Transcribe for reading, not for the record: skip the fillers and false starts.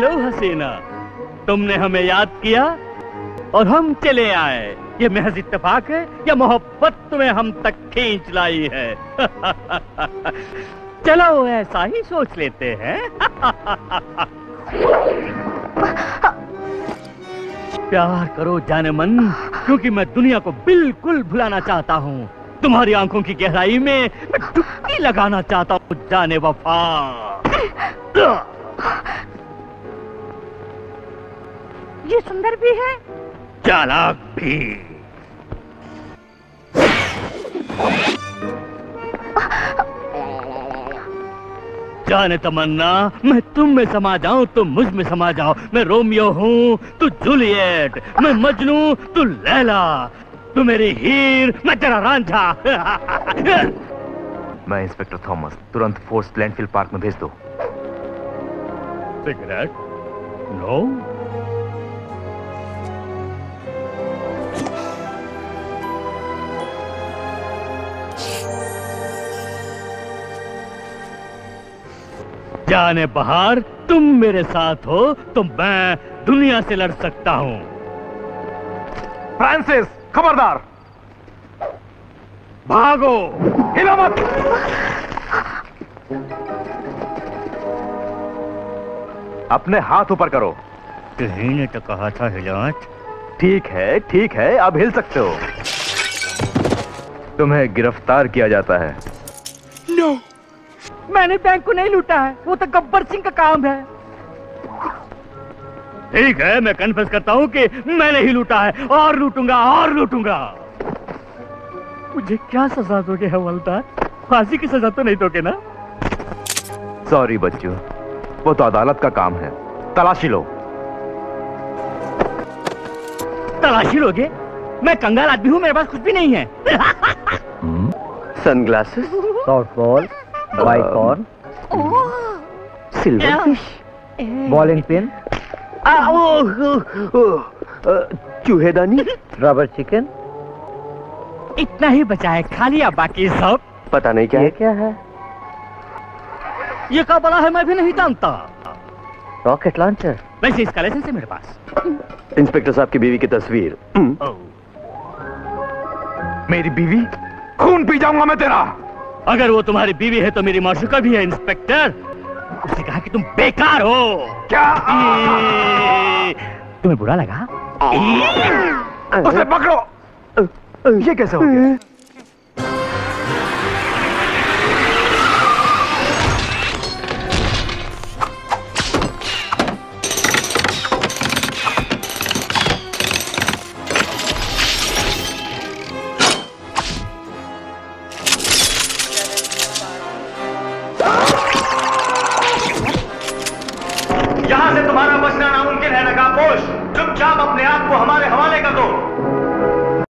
Hello हसीना, तुमने हमें याद किया और हम चले आए। ये महज इत्तेफाक है या मोहब्बत तुम्हें हम तक खींच लाई है? चलो ऐसा ही सोच लेते हैं। प्यार करो जाने मन, क्योंकि मैं दुनिया को बिल्कुल भुलाना चाहता हूँ। तुम्हारी आंखों की गहराई में मैं डुबकी लगाना चाहता हूँ जाने वफा। ये सुंदर भी है, चालाक भी। जाने तमन्ना, मैं तुम में समा जाऊं, तुम मुझ में समा जाओ। मैं रोमियो हूँ, तू जूलियट। मैं मजनू, तू लैला। तू मेरी हीर, मैं तेरा रांझा। मैं इंस्पेक्टर थॉमस। तुरंत फोर्स लैंडफिल पार्क में भेज दो। सिगरेट? नो। जाने बाहर, तुम मेरे साथ हो तो मैं दुनिया से लड़ सकता हूँ। फ्रांसिस, खबरदार, भागो, हिलो मत। अपने हाथ ऊपर करो। किसी ने तो कहा था हिलात। ठीक है, अब हिल सकते हो। तुम्हें गिरफ्तार किया जाता है। नो। मैंने बैंक को नहीं लूटा है, वो तो गब्बर सिंह का काम है। ठीक है, मैं कन्फेस करता हूँ कि मैंने ही लूटा है, और लूटूंगा और लूटूंगा। मुझे क्या सजा दोगे हवलदार? फांसी की सजा तो नहीं दोगे ना? सॉरी बच्चों, वो तो अदालत का काम है। तलाशी लो। तलाशी लोगे? मैं कंगाल आदमी हूँ, मेरे पास कुछ भी नहीं है। Sunglasses, short ball, bicorn, silver fish, ball and pen, चूहेदानी, रबर चिकन। इतना ही बचा है, खा लिया बाकी सब। पता नहीं क्या है। क्या है ये? क्या बड़ा है, मैं भी नहीं जानता। Rocket launcher. वैसे इसका लाइसेंस है मेरे पास। इंस्पेक्टर साहब की बीवी की तस्वीर। मेरी बीवी? खून पी जाऊंगा मैं तेरा। अगर वो तुम्हारी बीवी है तो मेरी माशुका भी है। इंस्पेक्टर, उसने कहा कि तुम बेकार हो। क्या तुम्हें बुरा लगा? उसे पकड़ो। ये कैसे हो गया? यहाँ से तुम्हारा बचना नामुमकिन है। नकाबपोश, चुपचाप अपने आप को हमारे हवाले कर दो।